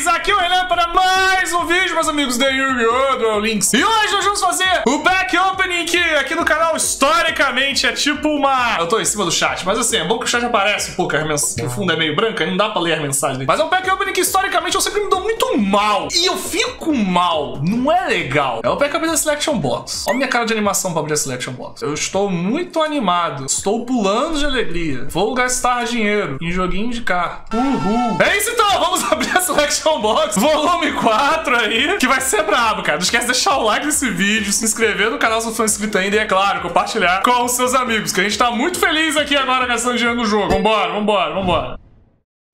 vocês! Aqui o Renan para mais um vídeo, meus amigos da Yu-Gi-Oh! Duel Links. E hoje nós vamos fazer o Back Opening, que aqui no canal, historicamente, é tipo uma... Eu tô em cima do chat, mas assim, é bom que o chat aparece um pouco, o fundo é meio branco, não dá pra ler a mensagem. Mas é um Back Opening que, historicamente, eu sempre me dou muito mal. E eu fico mal, não é legal. É o Back Opening da Selection Box. Olha a minha cara de animação pra abrir a Selection Box. Eu estou muito animado, estou pulando de alegria. Vou gastar dinheiro em joguinho de carta. Uhul! É isso então, vamos abrir a Selection Box Volume 4 aí, que vai ser brabo, cara. Não esquece de deixar o like nesse vídeo, se inscrever no canal se não for inscrito ainda e, é claro, compartilhar com os seus amigos, que a gente tá muito feliz aqui agora gastando dinheiro no jogo. Vambora, vambora, vambora.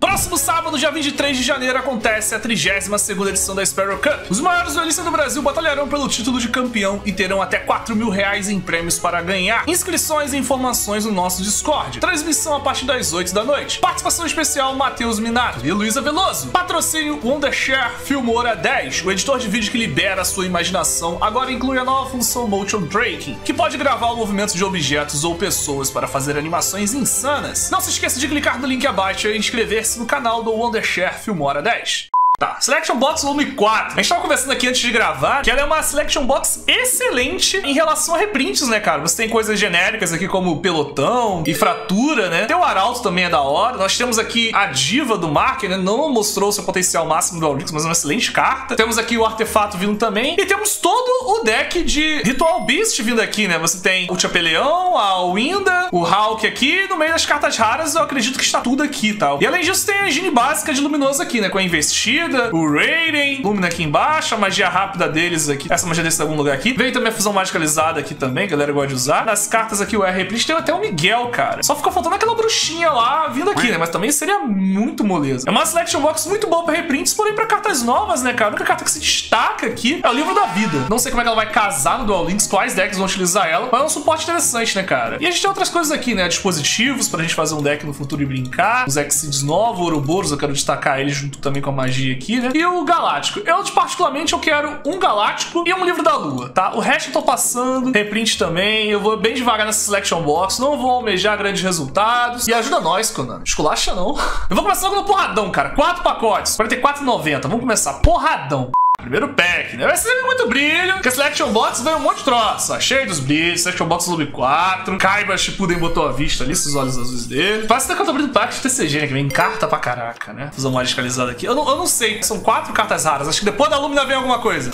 Próximo sábado, dia 23 de janeiro, acontece a 32ª edição da Sparrow Cup. Os maiores duelistas do Brasil batalharão pelo título de campeão e terão até R$4.000 em prêmios para ganhar. Inscrições e informações no nosso Discord. Transmissão a partir das 8 da noite. Participação especial Matheus Minato e Luísa Veloso. Patrocínio Wondershare Filmora 10, o editor de vídeo que libera a sua imaginação, agora inclui a nova função Motion Tracking, que pode gravar o movimento de objetos ou pessoas para fazer animações insanas. Não se esqueça de clicar no link abaixo e inscrever-se no canal do Wondershare Filmora 10. Tá, Selection Box Volume 4. A gente tava conversando aqui antes de gravar que ela é uma Selection Box excelente em relação a reprints, né, cara? Você tem coisas genéricas aqui como pelotão e fratura, né? Tem o Arauto também é da hora. Nós temos aqui a diva do Mark, né? Não mostrou seu potencial máximo do Aurix, mas é uma excelente carta. Temos aqui o Artefato vindo também. E temos todo o deck de Ritual Beast vindo aqui, né? Você tem o Chapeleão, a Winda, o Hawk aqui. No meio das cartas raras, eu acredito que está tudo aqui e tal. E além disso, tem a Gine básica de Luminoso aqui, né? Com a Investida, o Raiden, Lumina aqui embaixo, a magia rápida deles aqui. Essa magia desse em algum lugar aqui. Veio também a fusão magicalizada aqui também, que a galera gosta de usar. Nas cartas aqui, o R-Replist tem até o Miguel, cara. Só ficou faltando aquela bruxinha lá vindo aqui, né? Mas também seria muito moleza. É uma Selection Box muito boa pra reprints, porém pra cartas novas, né, cara? A única carta que se destaca aqui é o Livro da Vida. Não sei como é que ela vai casar no Duel Links, quais decks vão utilizar ela, mas é um suporte interessante, né, cara? E a gente tem outras coisas aqui, né? Dispositivos pra gente fazer um deck no futuro e brincar. Os Exceeds novos, Ouroboros, eu quero destacar ele junto também com a magia aqui. Aqui, né? E o Galáctico. Eu, particularmente, eu quero um Galáctico e um Livro da Lua, tá? O resto eu tô passando. Reprint também. Eu vou bem devagar nessa Selection Box. Não vou almejar grandes resultados. E ajuda nós, Konami. Esculacha, não. Eu vou começar logo no porradão, cara. 4 pacotes. R$44,90. Vamos começar. Porradão. Primeiro pack, né? Vai ser muito brilho, porque a Selection Box veio um monte de troço, ó. Cheio dos brilhos, Selection Box Lube 4, Kaiba Shippuden botou a vista ali, esses olhos azuis dele. Parece que tá abrindo o pack de TCG, né? Que vem carta pra caraca, né? Fusão magicalizada aqui. Eu não sei, são 4 cartas raras, acho que depois da Lumina vem alguma coisa.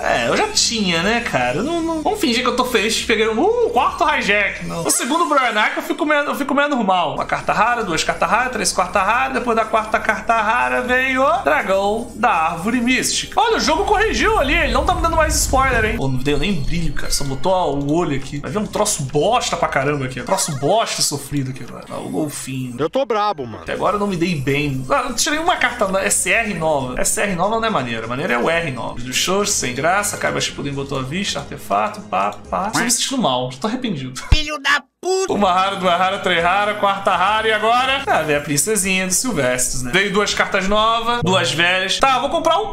É, eu já tinha, né, cara? Não... Vamos fingir que eu tô feliz de pegar um quarto hijack. Não. O segundo Broyanac eu fico meio normal. Uma carta rara, 2 cartas raras, 3 cartas raras. Depois da 4ª carta rara veio o Dragão da Árvore Mística. Olha, o jogo corrigiu ali. Ele não tá me dando mais spoiler, hein? Pô, não deu nem brilho, cara. Só botou ó, o olho aqui. Vai ver um troço bosta pra caramba aqui. Um troço bosta sofrido aqui agora. O golfinho. Eu tô brabo, mano. Até agora eu não me dei bem. Ah, eu tirei uma carta SR nova. SR nova não é maneira. A maneira é o R nova. Dos shows sem graça. Kaiba Shippuden botou a vista, artefato, pá, pá. Tô me sentindo mal, já tô arrependido. Filho da puta! Uma rara, 2 rara, 3 rara, 4ª rara e agora... Ah, vem a princesinha do Silvestres, né? Veio 2 cartas novas, 2 velhas. Tá, vou comprar um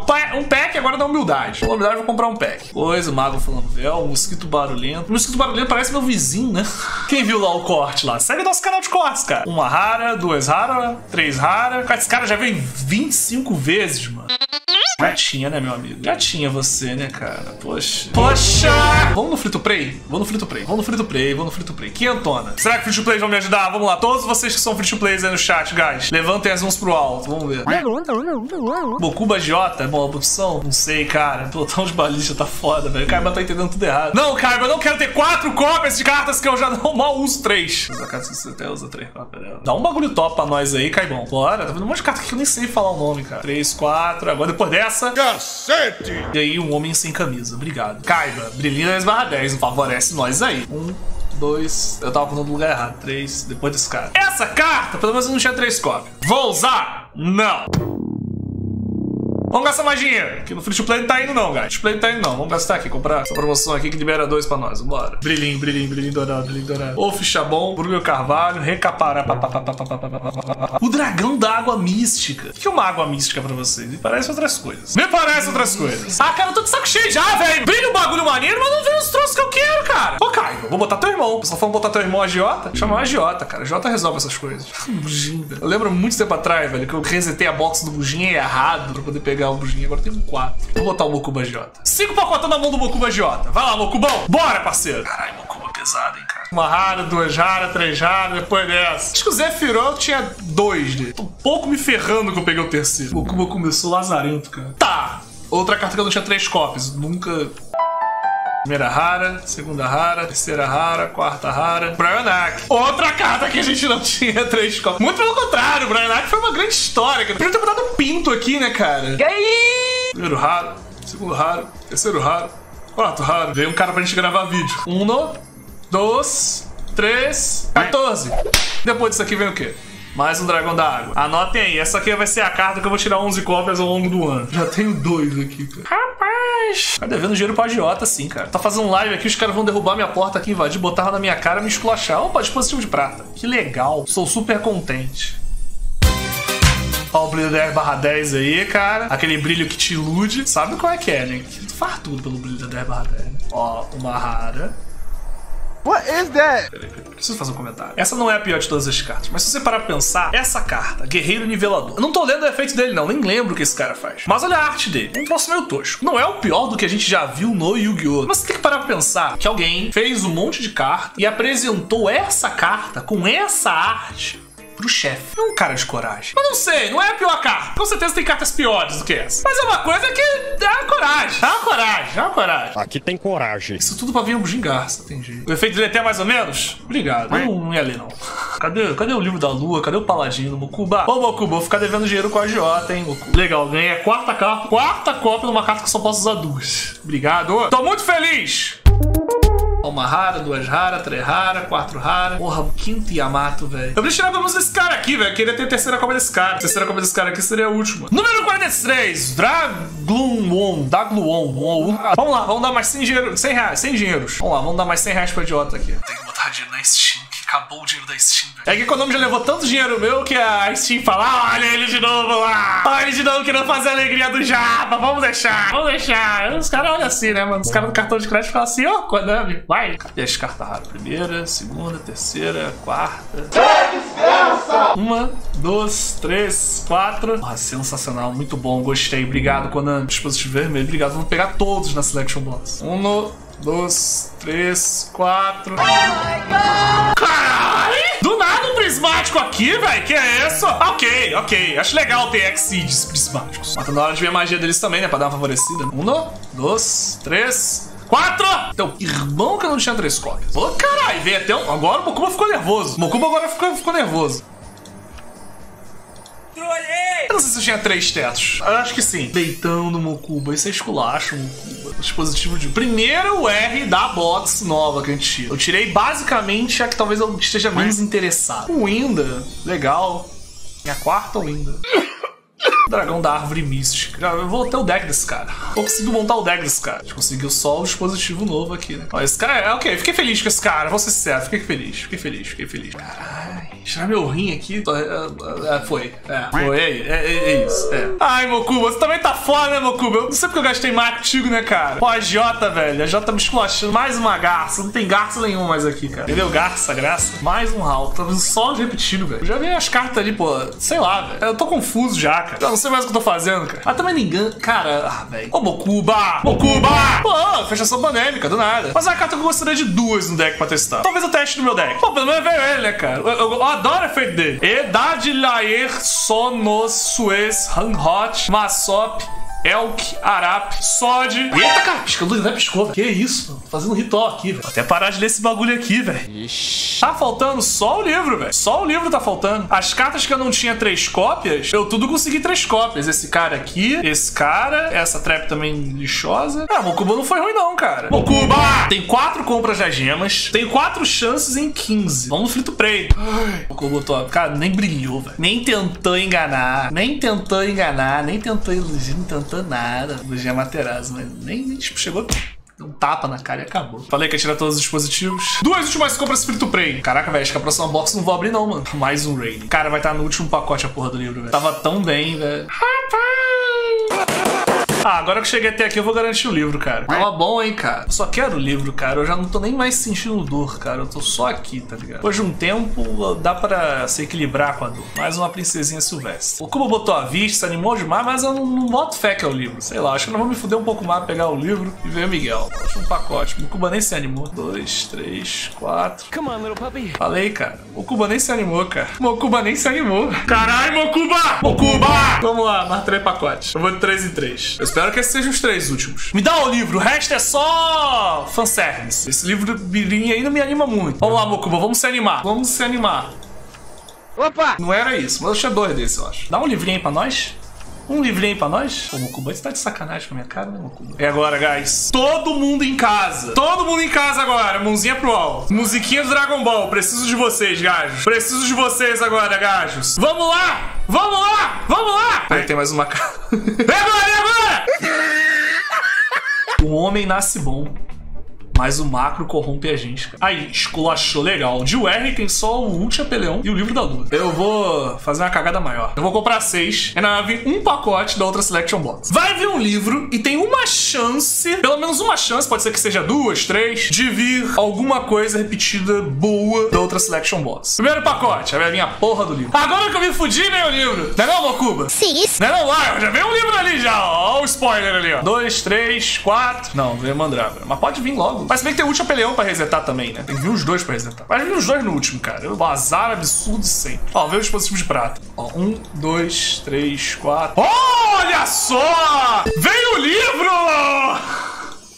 pack agora da humildade. Pela humildade vou comprar um pack. Coisa, o Mago falando véu, o Mosquito Barulhento. O Mosquito Barulhento parece meu vizinho, né? Quem viu lá o corte lá? Segue o nosso canal de cortes, cara. 1 rara, 2 rara, 3 rara. Cara, esse cara já veio 25 vezes, mano. Já tinha, né, meu amigo? Já tinha você, né, cara? Poxa. Poxa! Vamos no free-to-play? Vamos no free-to-play. Vamos no free-to-play, vamos no free-to-play. Quentona. Será que free-to-play vão me ajudar? Vamos lá. Todos vocês que são free-to-plays aí no chat, guys. Levantem as mãos pro alto. Vamos ver. Bokuba Jota é boa opção? Não sei, cara. Pelotão de balista tá foda, velho. O Kaiba tá entendendo tudo errado. Não, Kaiba, eu não quero ter 4 cópias de cartas que eu já não mal uso 3. Usa cartas que você até usa 3 cópias dela. Dá um bagulho top pra nós aí, Caibão. Bora. Tá vendo um monte de carta que eu nem sei falar o nome, cara. 3, 4. Agora depois dessa. Cacete! E aí, um homem sem camisa. Obrigado. Kaiba, brilhinha 10/10. Não favorece nós aí. 1, 2... Eu tava contando o lugar errado. 3, depois desse cara. Essa carta, pelo menos eu não tinha 3 cópias. Vou usar? Não. Vamos gastar mais dinheiro. Aqui no free to play não tá indo não, guys. Free to play não tá indo não. Vamos gastar aqui, comprar essa promoção aqui que libera 2 pra nós. Vambora. Brilhinho, brilhinho, brilhinho dourado, brilhinho dourado. Ô, ficha bom, Bruno Carvalho, recapará. O dragão da água mística. O que é uma água mística pra vocês? Me parece outras coisas. Me parece outras coisas. Ah, cara, eu tô de saco cheio já, velho. Brilha um bagulho maneiro, mas não vem os troços que eu quero, cara. Ô, Caio, eu vou botar teu irmão. Só falando botar teu irmão agiota? Chama um agiota, cara. Agiota resolve essas coisas. Eu lembro muito tempo atrás, velho, que eu resetei a box do Bujinha errado pra poder pegar o Bujinha. Agora tem um 4. Vou botar o Mokuba agiota. 5 pacotão na mão do Mokuba agiota. Vai lá, Mokubão. Bora, parceiro. Caralho, Mokuba pesado, hein, cara. 1 rara, 2 raras, 3 raras, depois dessa. Acho que o Zé Firol tinha 2 dele. Tô um pouco me ferrando que eu peguei o terceiro. O Mokuba começou lazarento, cara. Tá. Outra carta que eu não tinha 3 copies. Nunca... 1ª rara, 2ª rara, 3ª rara, 4ª rara. Bryonak. Outra carta que a gente não tinha 3 copies. Muito pelo contrário, o Bryonak foi uma grande história. Podia ter botado um pinto aqui, né, cara? E aí? 1º raro, 2º raro, 3º raro, 4º raro. Veio um cara pra gente gravar vídeo. 1, 2, 3, 14. Depois disso aqui vem o quê? Mais um dragão da água. Anotem aí, essa aqui vai ser a carta que eu vou tirar 11 cópias ao longo do ano. Já tenho 2 aqui, cara. Rapaz! Tá devendo dinheiro pra agiota, sim, cara. Tá fazendo live aqui, os caras vão derrubar minha porta aqui, invadir, botar na minha cara, me esculachar. Opa, dispositivo de prata. Que legal. Sou super contente. Ó o brilho 10/10 aí, cara. Aquele brilho que te ilude. Sabe qual é que é, né? Tu faz tudo pelo brilho da 10/10. Ó, uma rara. What is that? Peraí, preciso fazer um comentário. Essa não é a pior de todas as cartas, mas se você parar pra pensar, essa carta, Guerreiro Nivelador. Eu não tô lendo o efeito dele, não. Nem lembro o que esse cara faz. Mas olha a arte dele. É um troço meio tosco. Não é o pior do que a gente já viu no Yu-Gi-Oh! Mas você tem que parar pra pensar que alguém fez um monte de carta e apresentou essa carta com essa arte pro chefe. É um cara de coragem. Mas não sei, não é a pior carta. Com certeza tem cartas piores do que essa. Mas é uma coisa que é uma coragem. É uma coragem, é uma coragem. Aqui tem coragem. Isso tudo pra vir um Bujingarça, entendi. O efeito dele é até mais ou menos? Obrigado. Eu não ia ler, não. Cadê o livro da lua? Cadê o paladino? Mokuba. Ô, Mokuba, vou ficar devendo dinheiro com a agiota, hein, Mokuba. Legal, ganhei a 4ª carta. 4ª cópia numa carta que só posso usar 2. Obrigado. Tô muito feliz. 1ª rara, 2ª rara, 3ª rara, 4ª rara. Porra, o 5º Yamato, velho. Eu preciso tirar pelo menos desse cara aqui, velho. Queria ter a 3ª cópia desse cara. A 3ª cópia desse cara aqui seria a última. Número 43, Dragluon. Dragluon. Vamos lá, vamos dar mais 100 dinheiros. 100 reais, 100 dinheiros. Vamos lá, vamos dar mais 100 reais pra idiota aqui. Tem que botar dinheiro na Steam. Acabou o dinheiro da Steam, velho. É que o Konami já levou tanto dinheiro meu que a Steam fala: olha ele de novo lá! Olha ele de novo querendo fazer a alegria do Japa! Vamos deixar! Vamos deixar! Os caras olham assim, né, mano? Os caras do cartão de crédito falam assim: ô, Konami, vai! E as cartas raras? 1ª, 2ª, 3ª, 4ª. Desgraça! 1, 2, 3, 4. Porra, sensacional, muito bom, gostei. Obrigado, Konami. Dispositivo vermelho, obrigado. Vamos pegar todos na Selection Box. 1, 2, 3, 4. Caralho! Do nada um prismático aqui, velho. Que é isso? Ok, ok. Acho legal ter Exceeds prismáticos. Mas tá na hora de ver a magia deles também, né? Pra dar uma favorecida. 1, 2, 3, 4! Então, irmão que eu não tinha 3 cópias. Ô, caralho, veio até um. Agora o Mokuba ficou nervoso. O Mokuba agora ficou nervoso. Eu não sei se eu tinha 3 tetos. Eu acho que sim. Deitando o Mokuba. Isso é esculacho, Mokuba. Dispositivo de... Primeiro o R da box nova que a gente tira. Eu tirei basicamente a que talvez eu esteja menos interessado. O Winda. Legal. Minha 4ª Winda. Dragão da Árvore Mística. Eu vou ter o deck desse cara. Eu consigo montar o deck desse cara. A gente conseguiu só o dispositivo novo aqui, né? Ó, esse cara é... Ok, fiquei feliz com esse cara. Vou ser sincero. Fiquei feliz. Fiquei feliz. Fiquei feliz. Caralho. Tirar meu rim aqui. Foi. Foi. É isso. É. Ai, Mokuba. Você também tá foda, né, Mokuba? Eu não sei porque eu gastei mais contigo, né, cara? Pô, a Jota, velho. A Jota me esculachando. Mais uma garça. Não tem garça nenhuma mais aqui, cara. Entendeu? Garça, graça. Mais um Raul. Tá vendo só repetido, velho. Eu já vi as cartas ali, pô. Sei lá, velho. Eu tô confuso já, cara. Eu não sei mais o que eu tô fazendo, cara. Mas também não engano. Cara, ah, velho. Ô, Mokuba! Mokuba! Pô, fechação pandêmica, do nada. Mas é uma carta que eu gostaria de 2 no deck pra testar. Talvez eu teste no meu deck. Pô, pelo menos veio ele, né, cara? Eu adoro o efeito dele. Edad Laer Sonos Suez Hanghot Masop Elk, Arap, Sod. Eita, cara, piscou, não piscou, velho. Que isso, mano? Tô fazendo um ritual aqui, velho. Vou até parar de ler esse bagulho aqui, velho. Tá faltando só o livro, velho. Só o livro tá faltando. As cartas que eu não tinha 3 cópias, eu tudo consegui 3 cópias. Esse cara aqui, esse cara, essa trap também lixosa. Ah, Mokuba não foi ruim não, cara. Mokuba! Tem 4 compras das gemas. Tem 4 chances em 15. Vamos no frito prey. Ai, Mokuba, tô... Cara, nem brilhou, velho. Nem tentou enganar. Nem tentou enganar. Nem tentou iludir. Não tentou nada. Iludir a Materazzo, mas nem tipo, chegou... Um tapa na cara e acabou. Falei que ia tirar todos os dispositivos. 2 últimas compras free to play. Caraca, velho, acho que a próxima box não vou abrir não, mano. Mais um raid. Cara, vai estar no último pacote a porra do livro, velho. Tava tão bem, velho. Ah, agora que eu cheguei até aqui eu vou garantir o livro, cara. Tava bom, hein, cara. Eu só quero o livro, cara. Eu já não tô nem mais sentindo dor, cara. Eu tô só aqui, tá ligado? Depois de um tempo, dá pra se equilibrar com a dor. Mais uma princesinha silvestre. O Kubo botou a vista, animou demais, mas eu não boto fé que é o livro. Sei lá, acho que eu não vou me fuder um pouco mais, pegar o livro e ver o Miguel. Acho um pacote. O Kubo nem se animou. 2, 3, 4. Come on, little puppy. Falei, cara. O Kubo nem se animou, cara. O Kubo nem se animou. Caralho, Mokuba! Mokuba! Vamos lá, mais 3 pacotes. Eu vou de 3 em 3. Espero que esses sejam os 3 últimos. Me dá o livro, o resto é só fanservice. Esse livro do Birinho aí não me anima muito. Vamos lá, Mokuba, vamos se animar. Vamos se animar. Opa! Não era isso, mas eu tinha 2 desses, eu acho. Dá um livrinho aí pra nós. Um livrinho aí pra nós? Ô, Mokuba, você tá de sacanagem com a minha cara, né, Mokuba? É agora, guys. Todo mundo em casa. Todo mundo em casa agora. Mãozinha pro alto. Musiquinha do Dragon Ball. Preciso de vocês, gajos. Preciso de vocês agora, gajos. Vamos lá! Vamos lá! Vamos lá! Aí tem mais uma cara. É agora! O homem nasce bom, mas o macro corrompe a gente, cara. Aí, esculachou legal. De UR tem só o Ulti Apeleão e o Livro da Lua. Eu vou fazer uma cagada maior. Eu vou comprar 6. Ainda vai vir um pacote da outra Selection Box. Vai vir um livro e tem uma chance, pelo menos uma chance, pode ser que seja 2, 3, de vir alguma coisa repetida boa da outra Selection Box. Primeiro pacote, aí vai vir a porra do livro. Agora que eu me fudi, vem o livro. Não é não, Mokuba? Sim. Não é não, lá, já veio um livro ali já, ó. Ó o spoiler ali, ó. 2, 3, 4... Não, veio Mandrágora. Mas pode vir logo. Mas bem que tem o Ulti Apeleão pra resetar também, né? Tem que vir os 2 pra resetar. Mas vir os 2 no último, cara. Um azar absurdo sempre. Ó, veio o dispositivo de prata. Ó, 1, 2, 3, 4... Olha só! Veio o livro!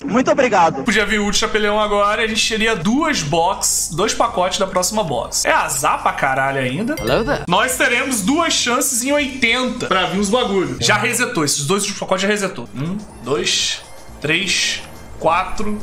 Muito obrigado. Podia vir o Ulti Apeleão agora e a gente teria 2 pacotes da próxima box. É azar pra caralho ainda. Hello there. Nós teremos 2 chances em 80 pra vir os bagulhos. Já resetou. Esses 2 pacotes já resetou. 1, 2, 3, 4...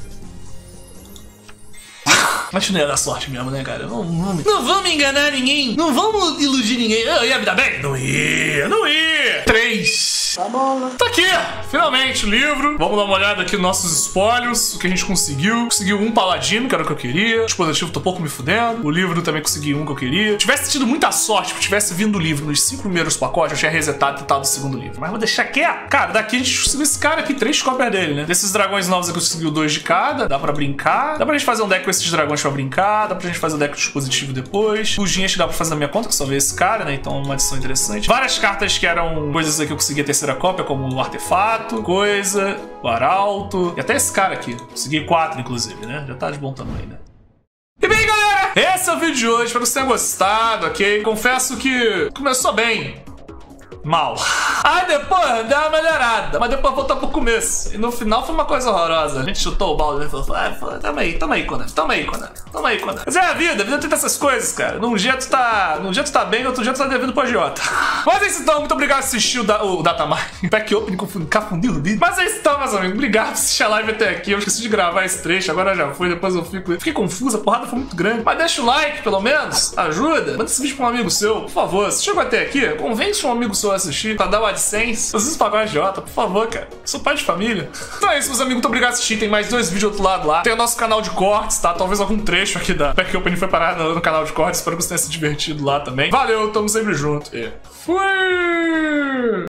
Mas não ia dar sorte mesmo, né, cara? Não vamos enganar ninguém. Não vamos iludir ninguém. Eu ia me dar bem? Não ia. 3. Tá bom, né? Tá aqui, finalmente, o livro. Vamos dar uma olhada aqui nos nossos espólios. O que a gente conseguiu. Conseguiu um paladino, que era o que eu queria. O dispositivo tô pouco me fudendo. O livro também consegui um que eu queria. Tivesse tido muita sorte, porque tivesse vindo o livro nos 5 primeiros pacotes, eu tinha resetado e tentado o 2º livro. Mas vou deixar quieto. Cara, daqui a gente conseguiu esse cara aqui, 3 cópias dele, né? Desses dragões novos eu consegui 2 de cada. Dá pra brincar. Dá pra gente fazer um deck com esses dragões pra brincar, dá pra gente fazer o deck dispositivo depois. Fugin dá pra fazer na minha conta, que só veio esse cara, né? Então é uma adição interessante. Várias cartas que eram coisas aqui que eu consegui a 3ª cópia, como o artefato, coisa, o arauto, e até esse cara aqui. Consegui 4, inclusive, né? Já tá de bom tamanho, né? E bem, galera, esse é o vídeo de hoje. Espero que vocês tenham gostado, ok? Confesso que começou bem. Mal. Aí depois deu uma melhorada, mas depois voltou pro começo. E no final foi uma coisa horrorosa. A gente chutou o balde e falou, tamo aí, Conan. Mas é a vida tenta essas coisas, cara. Num dia tu tá bem, no outro dia tu tá devendo pro agiota. Mas é isso então, muito obrigado por assistir o Datamine. Pack Open, confundi o vídeo. Mas é isso então, meus amigos, obrigado por assistir a live até aqui. Eu esqueci de gravar esse trecho, agora já foi, depois eu fiquei confuso, a porrada foi muito grande. Mas deixa o like, pelo menos, ajuda. Manda esse vídeo pra um amigo seu, por favor. Se chegou até aqui, convence um amigo seu assistir, pra dar o AdSense, vocês pagam a Jota, por favor, cara. Eu sou pai de família. Então é isso, meus amigos. Muito obrigado por assistir. Tem mais 2 vídeos do outro lado lá. Tem o nosso canal de cortes, tá? Talvez algum trecho aqui da Pack Open foi parar no canal de cortes. Espero que você tenha se divertido lá também. Valeu, tamo sempre junto. E fui!